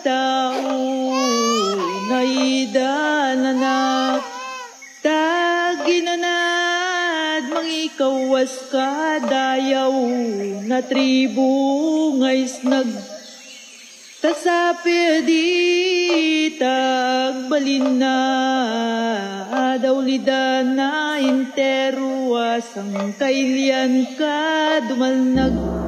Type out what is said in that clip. tao ngay dananak taginanad mangikawas kadayaw na tribu ngays nagtasapedi tagbalina adawlidan na interuas ang kailian ka dumalnag.